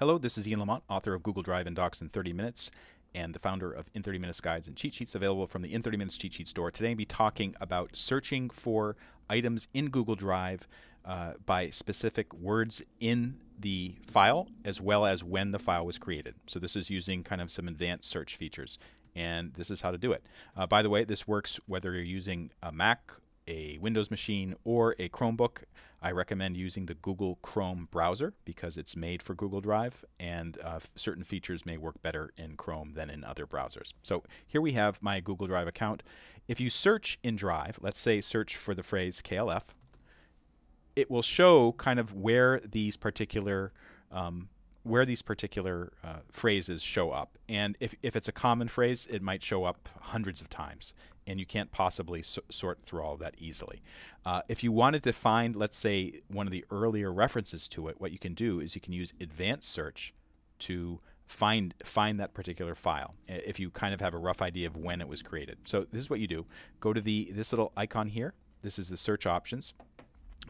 Hello, this is Ian Lamont, author of Google Drive and Docs in 30 Minutes, and the founder of In 30 Minutes Guides and Cheat Sheets, available from the In 30 Minutes Cheat Sheet Store. Today I'll be talking about searching for items in Google Drive by specific words in the file, as well as when the file was created. So this is using kind of some advanced search features, and this is how to do it. By the way, this works whether you're using a Mac, a Windows machine, or a Chromebook. I recommend using the Google Chrome browser because it's made for Google Drive, and certain features may work better in Chrome than in other browsers. So here we have my Google Drive account. If you search in Drive, let's say search for the phrase KLF, it will show kind of where these particular phrases show up. And if it's a common phrase, it might show up hundreds of times, and you can't possibly sort through all that easily. If you wanted to find, let's say, one of the earlier references to it, what you can do is you can use advanced search to find that particular file, if you kind of have a rough idea of when it was created. So this is what you do. Go to this little icon here. This is the search options.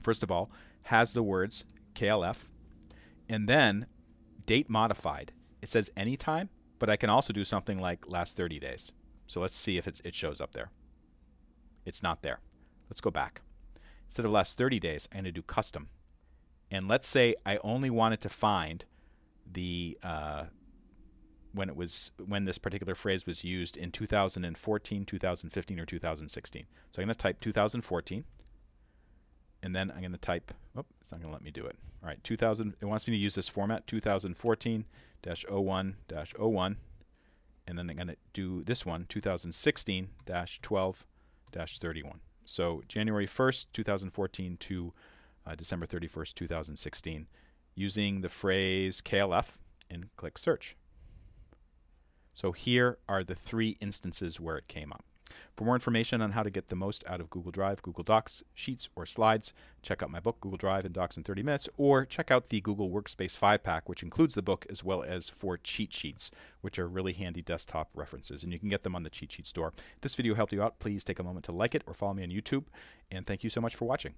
First of all, has the words KLF, and then date modified. It says anytime, but I can also do something like last 30 days. So let's see if it shows up there. It's not there. Let's go back. Instead of last 30 days, I'm going to do custom. And let's say I only wanted to find the when this particular phrase was used in 2014, 2015, or 2016. So I'm going to type 2014. And then I'm going to type, oh, it's not going to let me do it. All right, it wants me to use this format, 2014-01-01. And then I'm going to do this one, 2016-12-31. So January 1st, 2014 to December 31st, 2016, using the phrase KLF, and click search. So here are the three instances where it came up. For more information on how to get the most out of Google Drive, Google Docs, Sheets, or Slides, check out my book, Google Drive and Docs in 30 Minutes, or check out the Google Workspace 5-pack, which includes the book as well as 4 cheat sheets, which are really handy desktop references, and you can get them on the Cheat Sheet Store. If this video helped you out, please take a moment to like it or follow me on YouTube, and thank you so much for watching.